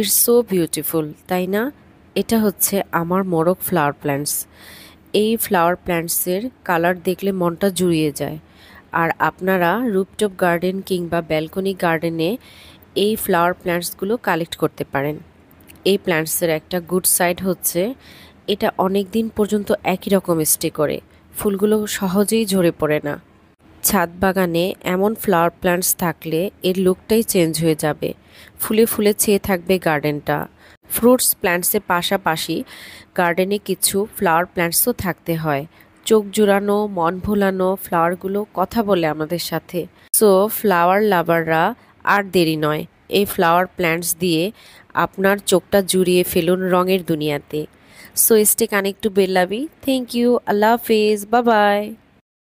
It's so beautiful, তাই না? এটা হচ্ছে আমার মোরক ফ্লাওয়ার প্ল্যান্টস। এই ফ্লাওয়ার প্ল্যান্টসের কালার দেখলে মনটা জুড়িয়ে যায়। আর আপনারা রুপটপ গার্ডেন কিংবা ব্যালকনি গার্ডেনে এই ফ্লাওয়ার প্ল্যান্টসগুলো কালেক্ট করতে পারেন। এই প্ল্যান্টসের একটা গুড সাইড হচ্ছে এটা অনেক দিন পর্যন্ত একই রকম স্টে করে, ফুলগুলো সহজেই ঝরে পড়ে না। ছাদ বাগানে এমন ফ্লাওয়ার প্ল্যান্টস থাকলে এর লুকটাই চেঞ্জ হয়ে যাবে, ফুলে ফুলে ছেয়ে থাকবে গার্ডেনটা। ফ্রুটস প্ল্যান্টসের পাশাপাশি গার্ডেনে কিছু ফ্লাওয়ার প্ল্যান্টসও থাকতে হয়। চোখ জুড়ানো, মন ভোলানো ফ্লাওয়ারগুলো কথা বলে আমাদের সাথে। সো ফ্লাওয়ার লাভাররা আর দেরি নয়, এই ফ্লাওয়ার প্ল্যান্টস দিয়ে আপনার চোখটা জুড়িয়ে ফেলুন রঙের দুনিয়াতে। So stay connect to বেল্লাভি। Thank you. আল্লাহ হাফেজ। Bye by.